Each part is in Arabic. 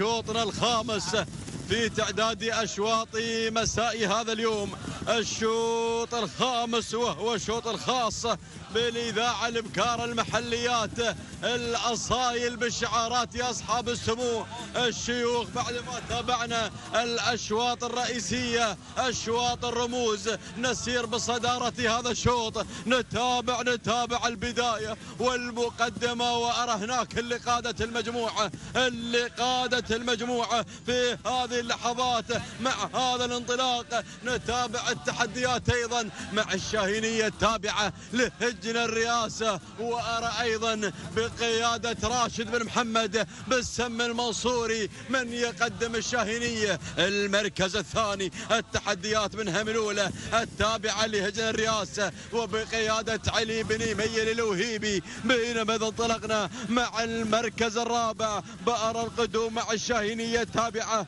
شوطنا الخامس في تعداد أشواط مساء هذا اليوم، الشوط الخامس وهو الشوط الخاص بالإذاعة الإبكار المحليات، الأصايل بالشعارات يا أصحاب السمو الشيوخ بعد ما تابعنا الأشواط الرئيسية أشواط الرموز. نسير بصدارة هذا الشوط، نتابع البداية والمقدمة، وأرى هناك اللي قادت المجموعة في هذه اللحظات مع هذا الانطلاق. نتابع التحديات أيضا مع الشاهينية التابعة لهجنا الرئاسة، وأرى أيضا بقيادة راشد بن محمد بالسم المنصوري من يقدم الشاهينية المركز الثاني. التحديات من هملولة التابعة لهجنا الرئاسة وبقيادة علي بن جميّل الوهيبي، بينما إذا انطلقنا مع المركز الرابع بأرى القدوم مع الشاهينية التابعة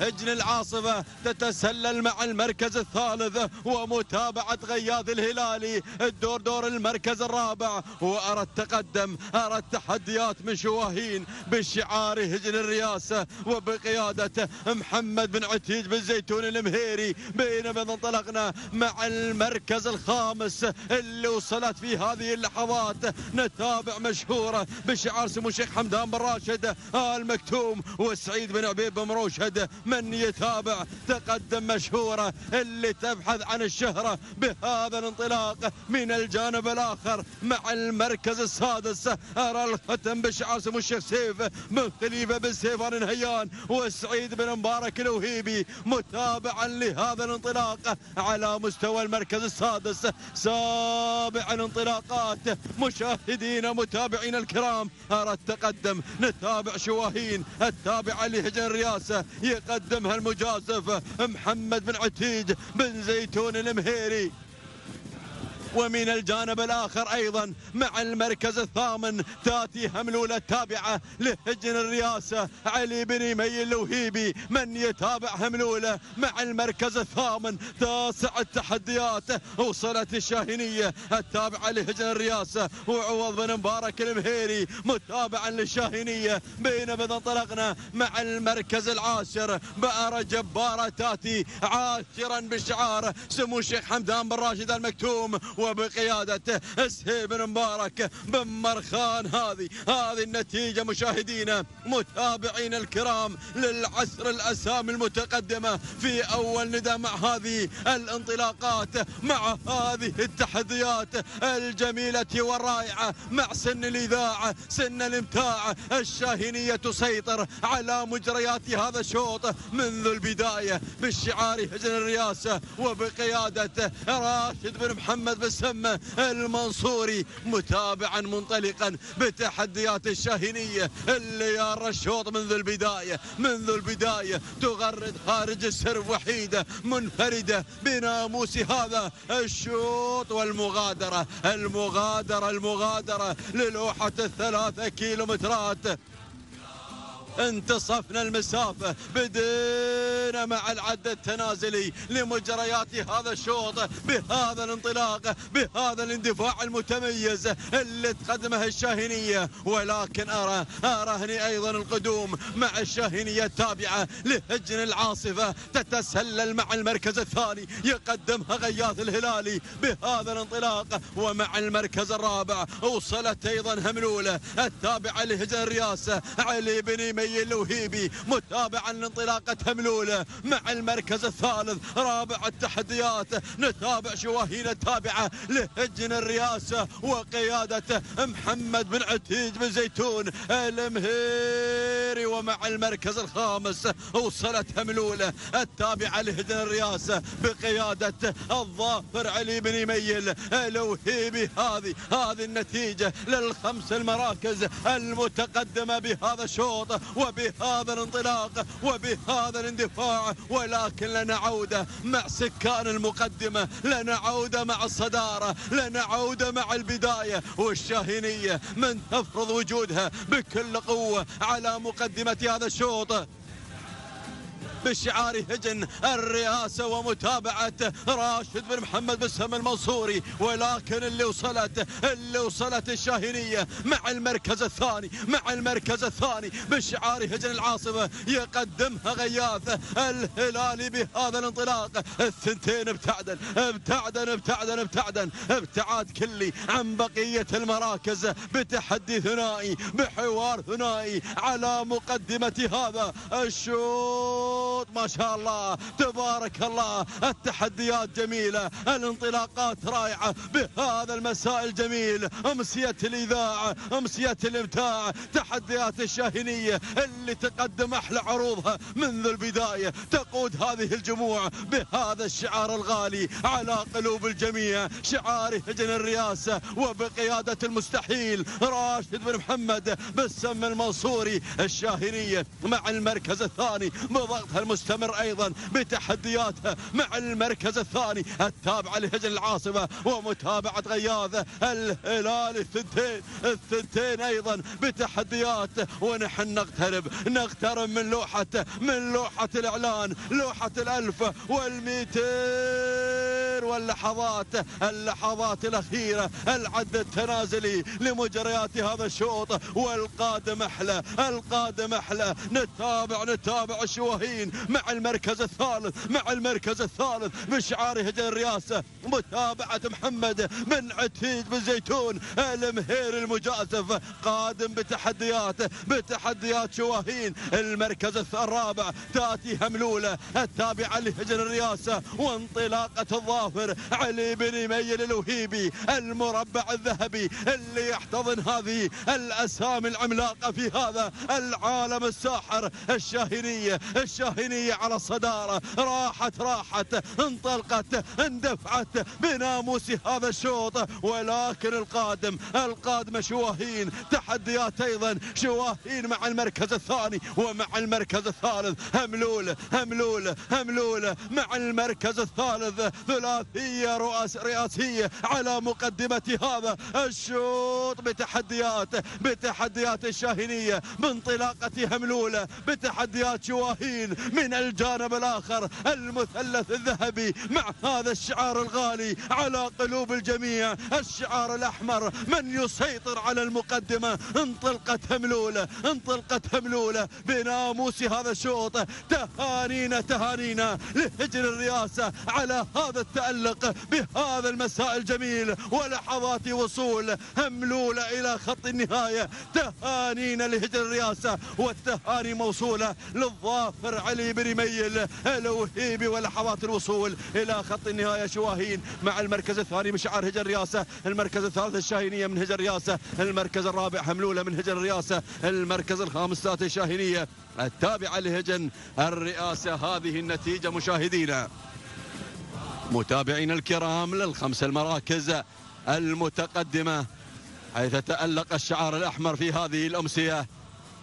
هجن العاصفة تتسلل مع المركز الثالث، ومتابعة غياث الهلالي دور المركز الرابع. وأرى التقدم، أرى التحديات من شواهين بالشعار هجن الرئاسة وبقيادة محمد بن عتيج بن زيتون المهيري، بينما انطلقنا مع المركز الخامس اللي وصلت في هذه اللحظات. نتابع مشهورة بشعار سمو الشيخ حمدان بن راشد المكتوم وسعيد بن عبيد بن مروشد من يتابع. تقدم مشهورة اللي تبحث عن الشهرة بهذا الانطلاق. من الجانب الآخر مع المركز السادس أرى الختم بشعار سمو الشيخ سيف بن خليفة بن سيفان نهيان وسعيد بن مبارك الوهيبي متابعا لهذا الانطلاق على مستوى المركز السادس. سابع الانطلاقات مشاهدينا متابعينا الكرام، أرى التقدم، نتابع شواهين التابعة لهجن الرئاسة يقدمها المجازف محمد بن عتيج بن زيتون المهيري. ومن الجانب الآخر أيضا مع المركز الثامن تأتي هملولة التابعة لهجن الرئاسة علي بن جميّل الوهيبي من يتابع هملولة. مع المركز الثامن تاسع التحديات وصلت الشاهينية التابعة لهجن الرئاسة وعوض بن مبارك المهيري متابعا للشاهينية، بينما انطلقنا مع المركز العاشر بأرى جبارة تأتي عاشرا بالشعار سمو الشيخ حمدان بن راشد المكتوم وبقيادة سهيل بن مبارك بن مرخان. هذه النتيجة مشاهدينا متابعين الكرام للعسر الأسامي المتقدمة في أول نداء مع هذه الانطلاقات مع هذه التحديات الجميلة والرائعة. مع سن الإذاعة سن الإمتاع الشاهينية تسيطر على مجريات هذا الشوط منذ البداية بالشعار هجن الرئاسة وبقيادة راشد بن محمد بالسم المنصوري متابعا منطلقا بتحديات الشاهينية اللي يرى الشوط منذ البداية تغرد خارج السرب وحيدة منفردة بناموس هذا الشوط. والمغادرة المغادرة المغادرة للوحة 3 كيلومترات، انتصفنا المسافة، بدينا مع العد التنازلي لمجريات هذا الشوط بهذا الانطلاق بهذا الاندفاع المتميز اللي تقدمه الشاهينية. ولكن أرى هني أيضا القدوم مع الشاهينية التابعة لهجن العاصفة تتسلل مع المركز الثاني يقدمها غياث الهلالي بهذا الانطلاق. ومع المركز الرابع وصلت أيضا هملولة التابعة لهجن الرئاسة علي بن جميل الوهيبي متابعا لانطلاقة هملولة. مع المركز الثالث رابع التحديات نتابع شواهين التابعة لهجن الرئاسة وقيادة محمد بن عتيج بن زيتون المهيري. ومع المركز الخامس وصلت هملولة التابعة لهجن الرئاسة بقيادة الظافر علي بن جميل الوهيبي. هذه النتيجة للخمس المراكز المتقدمة بهذا الشوط وبهذا الانطلاق وبهذا الاندفاع. ولكن لنا عودة مع سكان المقدمة، لنا عودة مع الصدارة، لنا عودة مع البداية، والشاهينية من تفرض وجودها بكل قوة على مقدمة هذا الشوط بشعار هجن الرئاسة ومتابعة راشد بن محمد بالسم المنصوري، ولكن اللي وصلت الشاهينية مع المركز الثاني بشعار هجن العاصمة يقدمها غياث الهلالي بهذا الانطلاق. الثنتين ابتعاد كلي عن بقية المراكز بتحدي ثنائي بحوار ثنائي على مقدمة هذا الشوط. ما شاء الله تبارك الله، التحديات جميلة، الانطلاقات رائعة بهذا المساء الجميل، أمسية الإذاعة، أمسية الإبداع، تحديات الشاهينية اللي تقدم أحلى عروضها منذ البداية، تقود هذه الجموع بهذا الشعار الغالي على قلوب الجميع، شعار هجن الرئاسة وبقيادة المستحيل راشد بن محمد بالسم المنصوري. الشاهينية مع المركز الثاني بضغطها المستمر أيضا بتحدياتها مع المركز الثاني التابعة لهجن العاصمة ومتابعة غياث الهلالي. الثنتين أيضا بتحديات، ونحن نقترب من لوحة الإعلان، لوحة 1200 متر، واللحظات الأخيرة، العد التنازلي لمجريات هذا الشوط، والقادم أحلى، نتابع الشواهين مع المركز الثالث بشعار هجن الرئاسة، متابعة محمد بن عتيج بن زيتون المهيري المجازف، قادم بتحديات شواهين. المركز الرابع تأتي هملولة التابعة لهجن الرئاسة وانطلاقة الظافر علي جميّل الوهيبي، المربع الذهبي اللي يحتضن هذه الأسامي العملاقة في هذا العالم الساحر. الشاهينية على الصدارة، راحت اندفعت بناموس هذا الشوط، ولكن القادم شواهين، تحديات أيضا شواهين مع المركز الثاني ومع المركز الثالث، هملولة مع المركز الثالث، ثلاثية رئاسية على مقدمة هذا الشوط بتحديات الشاهينية، بانطلاقة هملولة، بتحديات شواهين. من الجانب الآخر المثلث الذهبي مع هذا الشعار الغالي على قلوب الجميع، الشعار الأحمر، من يسيطر على المقدمة. انطلقت هملولة بناموس هذا الشوط. تهانينا لهجن الرئاسة على هذا التألق بهذا المساء الجميل ولحظات وصول هملولة إلى خط النهاية. تهانينا لهجن الرئاسة، والتهاني موصولة للظافر علي بن جميّل الوهيبي ولحظات الوصول إلى خط النهاية. شواهين مع المركز الثاني بشعار هجن الرئاسة، المركز الثالث الشاهينية من هجن الرئاسة، المركز الرابع هملولة من هجن الرئاسة، المركز الخامس تأتي الشاهينية التابعة لهجن الرئاسة. هذه النتيجة مشاهدينا متابعين الكرام للخمس المراكز المتقدمة، حيث تألق الشعار الأحمر في هذه الأمسية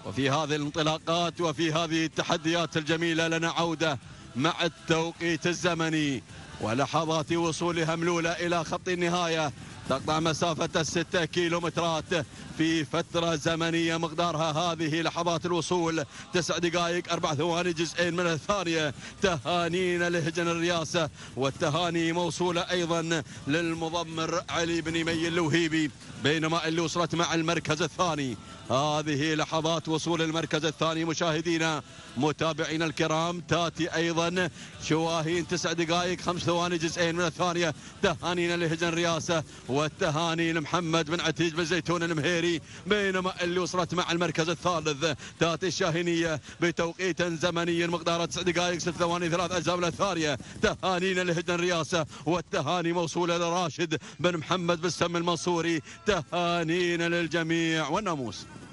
وفي هذه الانطلاقات وفي هذه التحديات الجميلة. لنا عودة مع التوقيت الزمني ولحظات وصول هملولة إلى خط النهاية، تقطع مسافة 6 كيلومترات في فترة زمنية مقدارها هذه لحظات الوصول 9 دقائق 4 ثواني جزئين من الثانية. تهانينا لهجن الرئاسة، والتهاني موصولة أيضا للمضمر علي بن جميّل الوهيبي. بينما اللي وصلت مع المركز الثاني، هذه لحظات وصول المركز الثاني مشاهدينا متابعينا الكرام، تاتي أيضا شواهين 9 دقائق 5 ثواني جزئين من الثانية. تهانينا لهجن الرئاسة، والتهاني لمحمد بن عتيج بن زيتون المهيري. بينما اللي وصلت مع المركز الثالث، تاتي الشاهينية بتوقيت زمني مقداره 9 دقائق 6 ثواني 3 أجزاء من الثانية. تهانينا لهجن الرئاسة، والتهاني موصولة لراشد بن محمد بالسم المنصوري. تهانينا للجميع والناموس.